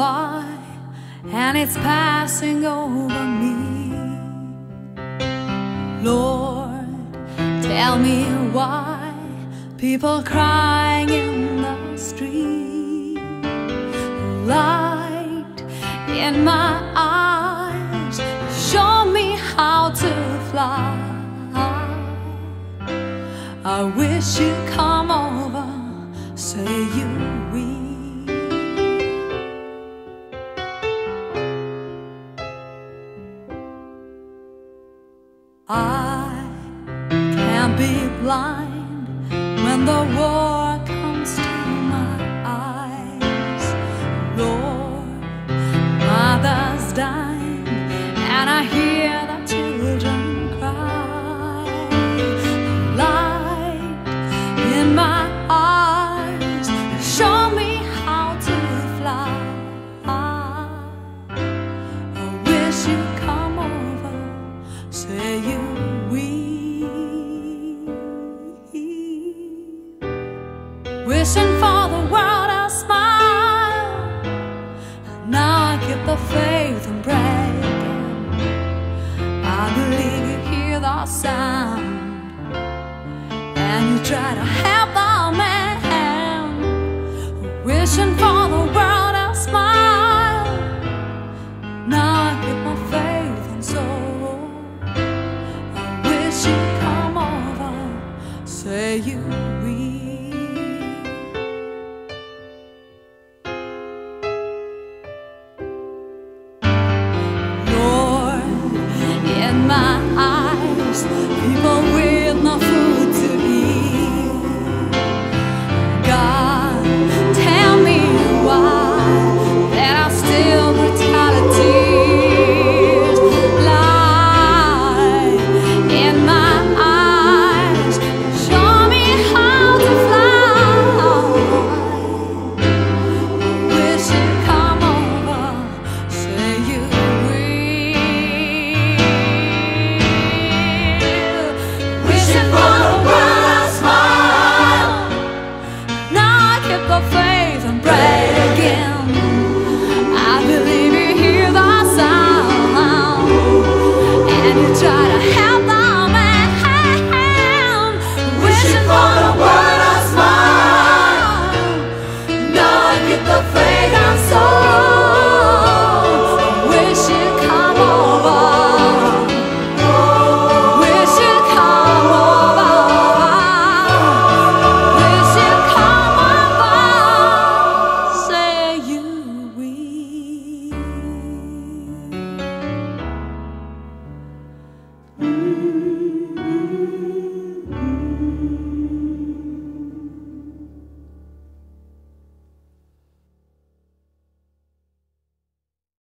By, and it's passing over me. Lord, tell me why people crying in the street. Light in my eyes, show me how to fly. I wish you'd come over, say you will. I can't be blind when the war comes to my eyes. Lord, mother's dying and I hear the children cry. Light in my eyes, show me how to fly. I wish you'd come over, say you wishing for the world a smile. Now I get the faith and pray. I believe you hear the sound and you try to help the man. Wishing for